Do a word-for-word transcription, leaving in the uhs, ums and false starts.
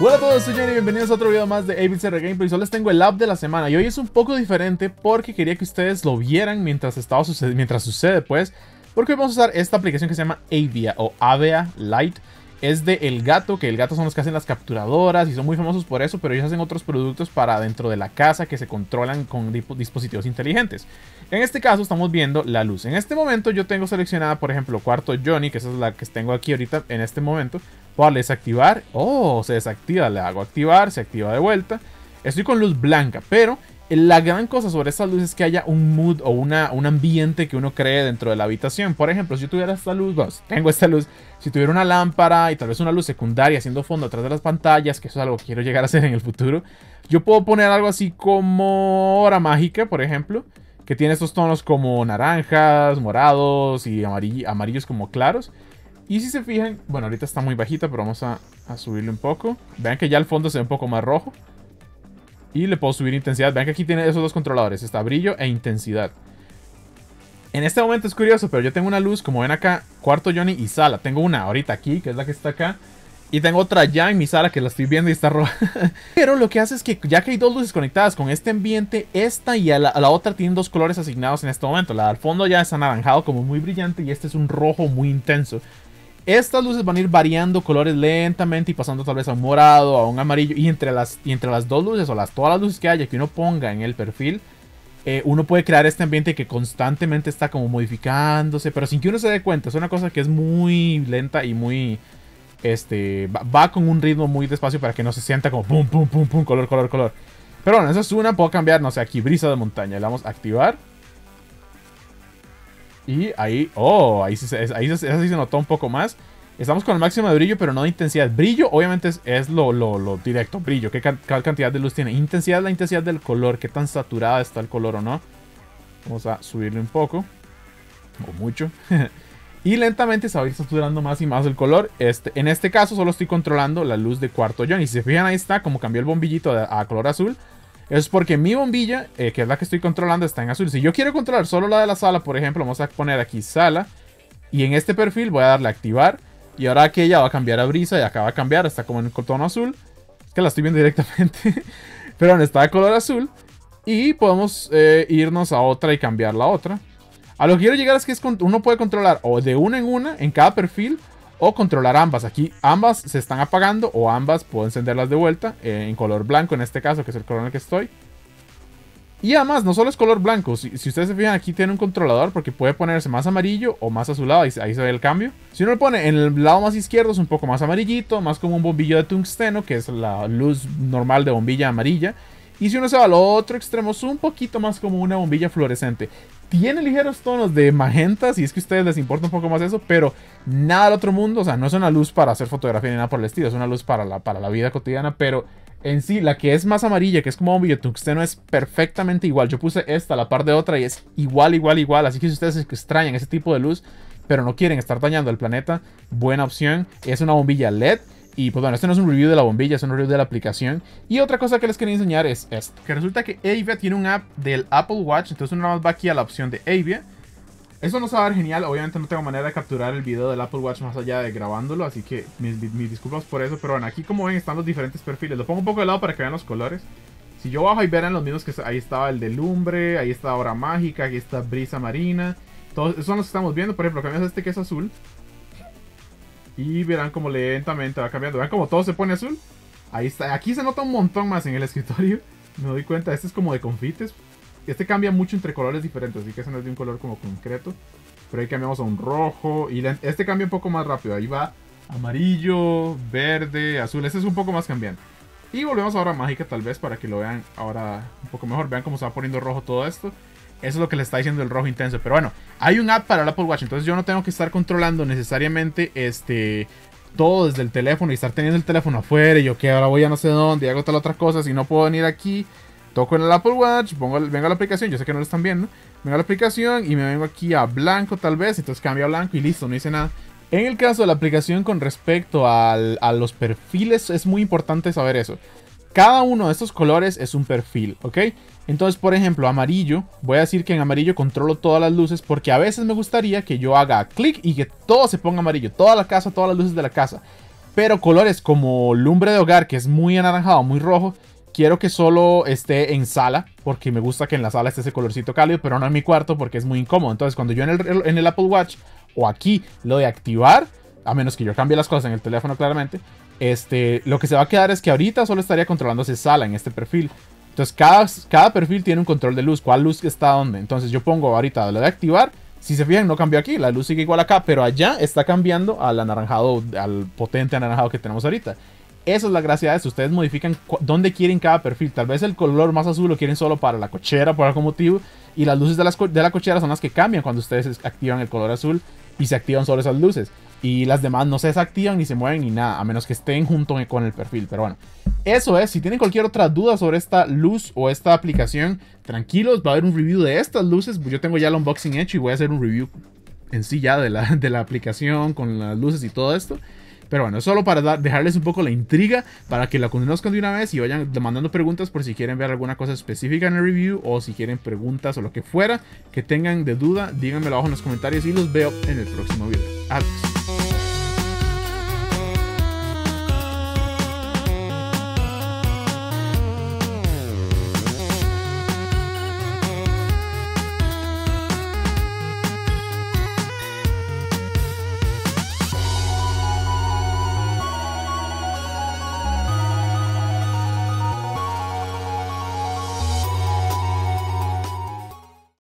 Hola a todos, soy Johnny y bienvenidos a otro video más de A B C R Gameplay. Solo les tengo el app de la semana y hoy es un poco diferente porque quería que ustedes lo vieran mientras, estaba suced mientras sucede, pues. Porque hoy vamos a usar esta aplicación que se llama Avea o Avea Lite. Es de Elgato, que Elgato son los que hacen las capturadoras y son muy famosos por eso, pero ellos hacen otros productos para dentro de la casa que se controlan con dispositivos inteligentes. En este caso estamos viendo la luz. En este momento yo tengo seleccionada, por ejemplo, cuarto Johnny, que esa es la que tengo aquí ahorita en este momento. Voy a desactivar. Oh, se desactiva. Le hago activar, se activa de vuelta. Estoy con luz blanca, pero la gran cosa sobre estas luces es que haya un mood o una, un ambiente que uno cree dentro de la habitación. Por ejemplo, si yo tuviera esta luz, bueno, tengo esta luz, si tuviera una lámpara y tal vez una luz secundaria haciendo fondo atrás de las pantallas, que eso es algo que quiero llegar a hacer en el futuro, yo puedo poner algo así como Hora Mágica, por ejemplo, que tiene estos tonos como naranjas, morados y amarill- amarillos como claros. Y si se fijan, bueno, ahorita está muy bajita, pero vamos a, a subirle un poco. Vean que ya el fondo se ve un poco más rojo. Y le puedo subir intensidad. Vean que aquí tiene esos dos controladores. Está brillo e intensidad. En este momento es curioso, pero yo tengo una luz, como ven acá, cuarto Johnny y sala. Tengo una ahorita aquí, que es la que está acá. Y tengo otra ya en mi sala, que la estoy viendo y está roja. Pero lo que hace es que ya que hay dos luces conectadas con este ambiente, esta y a la, a la otra tienen dos colores asignados en este momento. La del fondo ya es anaranjado como muy brillante y este es un rojo muy intenso. Estas luces van a ir variando colores lentamente y pasando tal vez a un morado, a un amarillo. Y entre las, y entre las dos luces o las, todas las luces que haya que uno ponga en el perfil, eh, uno puede crear este ambiente que constantemente está como modificándose, pero sin que uno se dé cuenta. Es una cosa que es muy lenta y muy... este va, va con un ritmo muy despacio para que no se sienta como pum, pum, pum, pum, color, color, color. Pero bueno, eso es una. Puedo cambiar, no sé, aquí brisa de montaña. Le vamos a activar. Y ahí, oh, ahí, se, ahí se, esa sí se notó un poco más. Estamos con el máximo de brillo, pero no de intensidad. Brillo, obviamente, es, es lo, lo, lo directo. Brillo, ¿qué can, cantidad de luz tiene? Intensidad, la intensidad del color. ¿Qué tan saturada está el color o no? Vamos a subirle un poco. O mucho. Y lentamente se va a ir saturando más y más el color. Este, en este caso, solo estoy controlando la luz de cuarto Johnny. Y si se fijan, ahí está, como cambió el bombillito a, a color azul. Es porque mi bombilla, eh, que es la que estoy controlando, está en azul. Si yo quiero controlar solo la de la sala, por ejemplo, vamos a poner aquí sala. Y en este perfil voy a darle a activar. Y ahora aquella va a cambiar a brisa y acá va a cambiar. Está como en un tono azul. Es que la estoy viendo directamente. Pero bueno, está de color azul. Y podemos eh, irnos a otra y cambiar la otra. A lo que quiero llegar es que es con, uno puede controlar o de una en una en cada perfil. O controlar ambas. Aquí ambas se están apagando o ambas puedo encenderlas de vuelta eh, en color blanco en este caso, que es el color en el que estoy. Y además, no solo es color blanco. Si, si ustedes se fijan, aquí tiene un controlador porque puede ponerse más amarillo o más azulado. Ahí, ahí se ve el cambio. Si uno lo pone en el lado más izquierdo, es un poco más amarillito, más como un bombillo de tungsteno, que es la luz normal de bombilla amarilla. Y si uno se va al otro extremo, es un poquito más como una bombilla fluorescente. Tiene ligeros tonos de magenta, si es que a ustedes les importa un poco más eso, pero nada del otro mundo. O sea, no es una luz para hacer fotografía ni nada por el estilo, es una luz para la, para la vida cotidiana, pero en sí, la que es más amarilla, que es como bombilla tungsteno, es perfectamente igual. Yo puse esta a la par de otra y es igual, igual, igual. Así que si ustedes extrañan ese tipo de luz, pero no quieren estar dañando el planeta, buena opción. Es una bombilla L E D. Y pues bueno, este no es un review de la bombilla, es un review de la aplicación. Y otra cosa que les quería enseñar es esto. Que resulta que Avea tiene un app del Apple Watch. Entonces uno nada más va aquí a la opción de Avea. Eso nos va a dar genial. Obviamente no tengo manera de capturar el video del Apple Watch más allá de grabándolo. Así que mis, mis disculpas por eso. Pero bueno, aquí como ven están los diferentes perfiles. Lo pongo un poco de lado para que vean los colores. Si yo bajo y verán los mismos que ahí estaba el de lumbre. Ahí está Hora Mágica. Aquí está brisa marina. Todos esos son los que estamos viendo. Por ejemplo, cambiamos este que es azul. Y verán como lentamente va cambiando. Vean como todo se pone azul. Ahí está. Aquí se nota un montón más en el escritorio. Me doy cuenta. Este es como de confites. Este cambia mucho entre colores diferentes. Así que ese no es de un color como concreto. Pero ahí cambiamos a un rojo. Y este cambia un poco más rápido. Ahí va amarillo, verde, azul. Este es un poco más cambiante. Y volvemos a Hora Mágica tal vez para que lo vean ahora un poco mejor. Vean cómo se va poniendo rojo todo esto. Eso es lo que le está diciendo el rojo intenso. Pero bueno, hay un app para el Apple Watch. Entonces yo no tengo que estar controlando necesariamente este, todo desde el teléfono. Y estar teniendo el teléfono afuera. Y yo que ahora voy a no sé dónde. Y hago tal otra cosa. Si no puedo venir aquí. Toco en el Apple Watch. Pongo, vengo a la aplicación. Yo sé que no lo están viendo. Vengo a la aplicación. Y me vengo aquí a blanco tal vez. Entonces cambio a blanco y listo. No hice nada. En el caso de la aplicación con respecto al, a los perfiles. Es muy importante saber eso. Cada uno de estos colores es un perfil, ¿ok? Entonces, por ejemplo, amarillo. Voy a decir que en amarillo controlo todas las luces porque a veces me gustaría que yo haga clic y que todo se ponga amarillo. Toda la casa, todas las luces de la casa. pero colores como lumbre de hogar, que es muy anaranjado, muy rojo, quiero que solo esté en sala, porque me gusta que en la sala esté ese colorcito cálido, pero no en mi cuarto porque es muy incómodo. Entonces cuando yo en el, en el Apple Watch o aquí lo de activar, a menos que yo cambie las cosas en el teléfono claramente, este, lo que se va a quedar es que ahorita solo estaría controlándose sala en este perfil. Entonces cada, cada perfil tiene un control de luz, cuál luz está dónde. Entonces yo pongo ahorita lo de activar. Si se fijan, no cambió aquí, la luz sigue igual acá, pero allá está cambiando al anaranjado, al potente anaranjado que tenemos ahorita. Esa es la gracia de esto, ustedes modifican dónde quieren cada perfil. Tal vez el color más azul lo quieren solo para la cochera por algún motivo, y las luces de, las co de la cochera son las que cambian cuando ustedes activan el color azul, y se activan solo esas luces. Y las demás no se desactivan, ni se mueven, ni nada, a menos que estén junto con el perfil. Pero bueno, eso es. Si tienen cualquier otra duda sobre esta luz o esta aplicación, tranquilos, va a haber un review de estas luces. Yo tengo ya el unboxing hecho y voy a hacer un review en sí ya de la, de la aplicación con las luces y todo esto. Pero bueno, solo para dar, dejarles un poco la intriga, para que la conozcan de una vez y vayan mandando preguntas por si quieren ver alguna cosa específica en el review, o si quieren preguntas o lo que fuera que tengan de duda, díganmelo abajo en los comentarios y los veo en el próximo video. Adiós.